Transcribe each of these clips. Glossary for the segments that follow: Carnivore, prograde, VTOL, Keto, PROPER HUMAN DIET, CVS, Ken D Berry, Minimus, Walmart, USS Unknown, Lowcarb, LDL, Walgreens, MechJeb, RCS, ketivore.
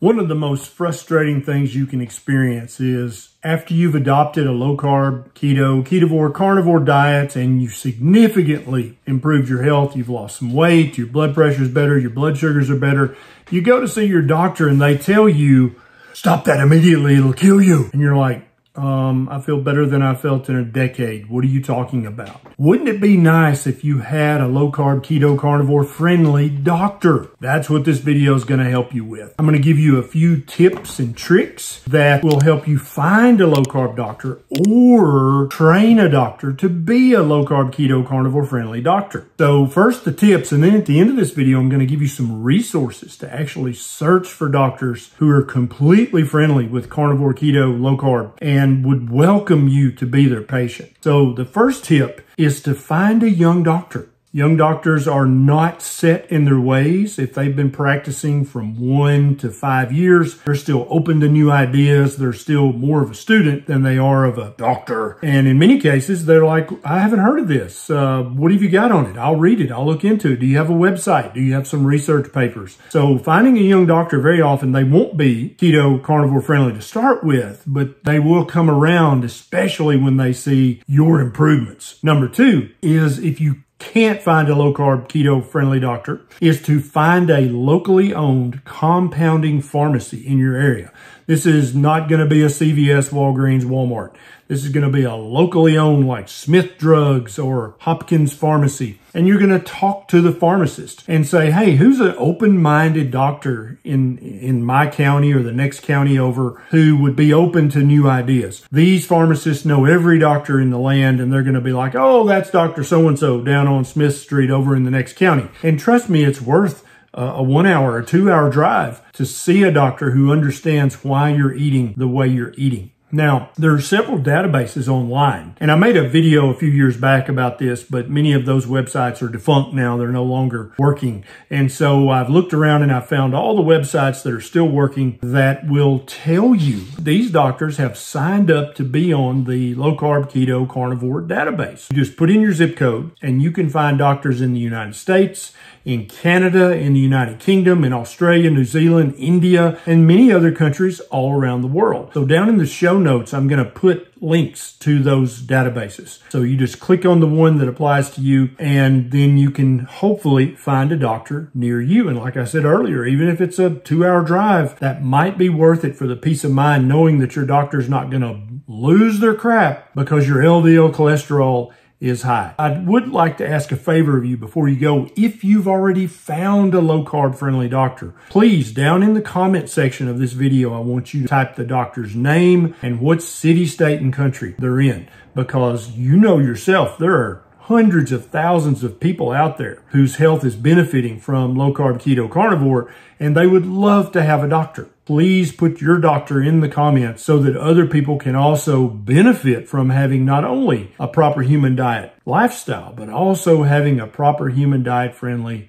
One of the most frustrating things you can experience is after you've adopted a low-carb, keto, ketivore, carnivore diet, and you've significantly improved your health, you've lost some weight, your blood pressure is better, your blood sugars are better, you go to see your doctor and they tell you, stop that immediately, it'll kill you. And you're like, I feel better than I felt in a decade. What are you talking about? Wouldn't it be nice if you had a low-carb, keto, carnivore-friendly doctor? That's what this video is going to help you with. I'm going to give you a few tips and tricks that will help you find a low-carb doctor or train a doctor to be a low-carb, keto, carnivore-friendly doctor. So first the tips, and then at the end of this video, I'm going to give you some resources to actually search for doctors who are completely friendly with carnivore, keto, low-carb, and would welcome you to be their patient. So the first tip is to find a young doctor. Young doctors are not set in their ways. If they've been practicing from 1 to 5 years, they're still open to new ideas. They're still more of a student than they are of a doctor. And in many cases, they're like, I haven't heard of this. What have you got on it? I'll read it. I'll look into it. Do you have a website? Do you have some research papers? So finding a young doctor, very often they won't be keto, carnivore friendly to start with, but they will come around, especially when they see your improvements. Number two is if you can't find a low-carb, keto-friendly doctor, is to find a locally owned compounding pharmacy in your area. This is not going to be a CVS, Walgreens, Walmart. This is going to be a locally owned like Smith Drugs or Hopkins Pharmacy. And you're going to talk to the pharmacist and say, hey, who's an open-minded doctor in my county or the next county over who would be open to new ideas? These pharmacists know every doctor in the land, and they're going to be like, oh, that's Dr. So-and-so down on Smith Street over in the next county. And trust me, it's worth a 1 hour or 2 hour drive to see a doctor who understands why you're eating the way you're eating. Now, there are several databases online, and I made a video a few years back about this, but many of those websites are defunct now. They're no longer working. And so I've looked around and I found all the websites that are still working that will tell you these doctors have signed up to be on the low-carb, keto, carnivore database. You just put in your zip code, and you can find doctors in the United States, in Canada, in the United Kingdom, in Australia, New Zealand, India, and many other countries all around the world. So down in the show notes, I'm going to put links to those databases. So you just click on the one that applies to you, and then you can hopefully find a doctor near you. And like I said earlier, even if it's a 2 hour drive, that might be worth it for the peace of mind knowing that your doctor's not going to lose their crap because your LDL cholesterol is high. I would like to ask a favor of you before you go. If you've already found a low-carb friendly doctor, please, down in the comment section of this video, I want you to type the doctor's name and what city, state, and country they're in, because you know yourself, there are hundreds of thousands of people out there whose health is benefiting from low-carb, keto, carnivore, and they would love to have a doctor. Please put your doctor in the comments so that other people can also benefit from having not only a proper human diet lifestyle, but also having a proper human diet-friendly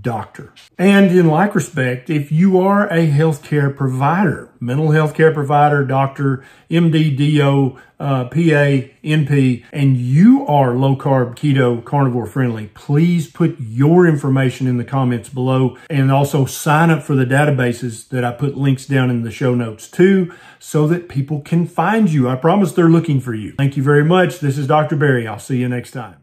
doctor. And in like respect, if you are a healthcare provider, mental health care provider, doctor, MD, DO, PA, NP, and you are low-carb, keto, carnivore-friendly, please put your information in the comments below, and also sign up for the databases that I put links down in the show notes to so that people can find you. I promise they're looking for you. Thank you very much. This is Dr. Berry. I'll see you next time.